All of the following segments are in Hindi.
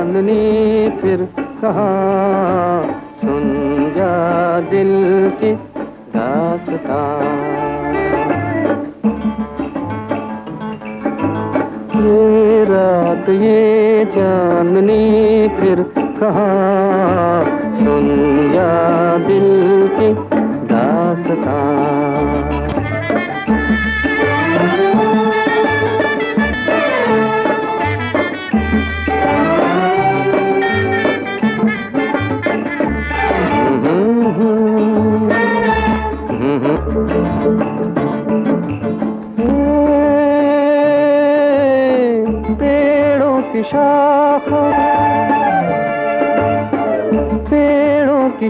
चांदनी फिर कहाँ सुन जा दिल की दास्तां। ये रात ये चांदनी फिर कहाँ सुन जा दिल की दास्तां।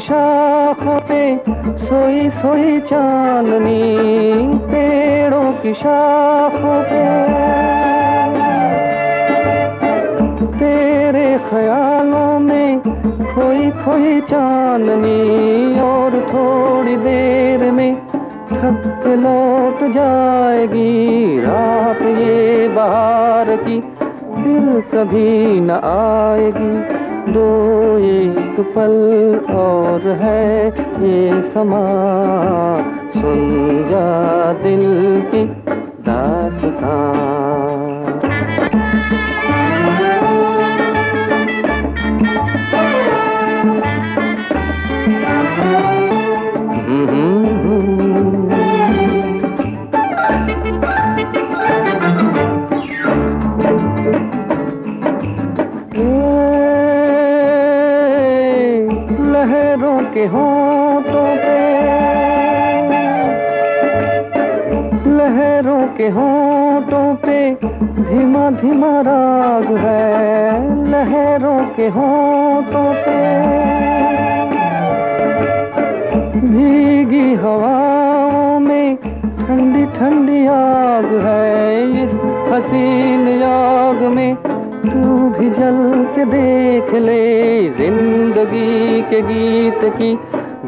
शाखों पे सोई सोई चांदनी, पेड़ों की शाखों पे तेरे ख्यालों में खोई खोई चांदनी। और थोड़ी देर में थक लौट जाएगी रात ये बहार की, फिर कभी न आएगी। दो एक पल और है ये समा सुन जा दिल की होंठों पे धीमा धीमा राग है, लहरों के होंठों पे भीगी हवाओं में ठंडी ठंडी आग है। इस हसीन याग में तू भी जल के देख ले, जिंदगी के गीत की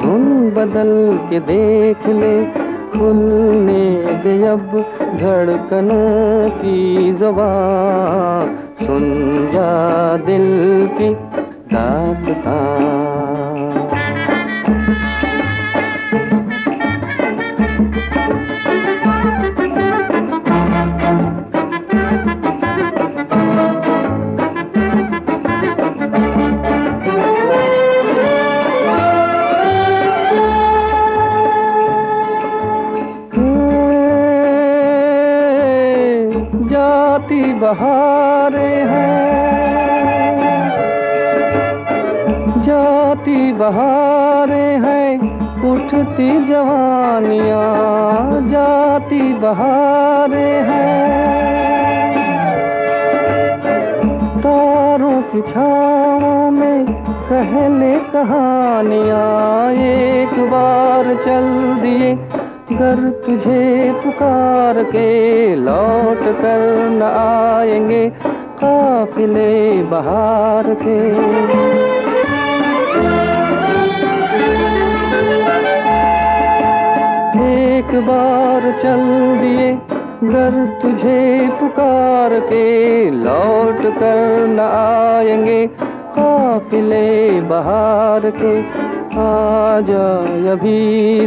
धुन बदल के देख ले। खुलने दे अब धड़कनों की ज़बां सुन जा दिल की दास्तां। जाती बहारें हैं उठती जवानियाँ, जाती बहारें हैं तारों की छाँवों में कहले कहानियाँ। एक बार चल दिए अगर तुझे पुकार के, लौट कर न आएंगे काफिले बहार के। एक बार चल दिए अगर तुझे पुकार के, लौट कर न आएंगे काफिले बहार के। आजा अभी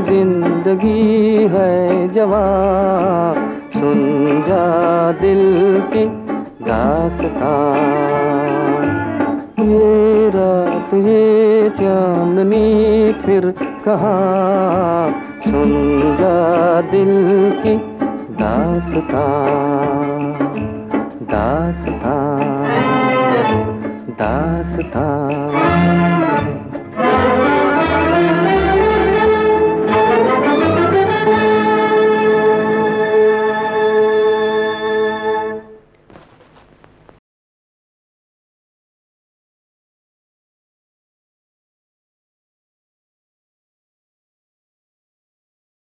जिंदगी है जवां सुन जा दिल की दास्तां। ये रात ये चांदनी फिर कहाँ सुन जा दिल की दास्तां। दास्तां दास्तां।